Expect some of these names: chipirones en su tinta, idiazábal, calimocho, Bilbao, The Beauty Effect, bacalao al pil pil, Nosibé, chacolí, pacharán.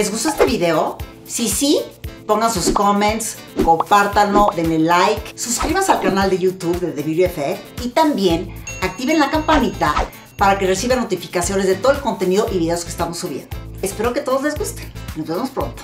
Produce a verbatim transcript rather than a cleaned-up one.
¿Les gustó este video? Si sí, pongan sus comments, compártanlo, denle like, suscríbanse al canal de YouTube de The Beauty Effect y también activen la campanita para que reciban notificaciones de todo el contenido y videos que estamos subiendo. Espero que todos les gusten. Nos vemos pronto.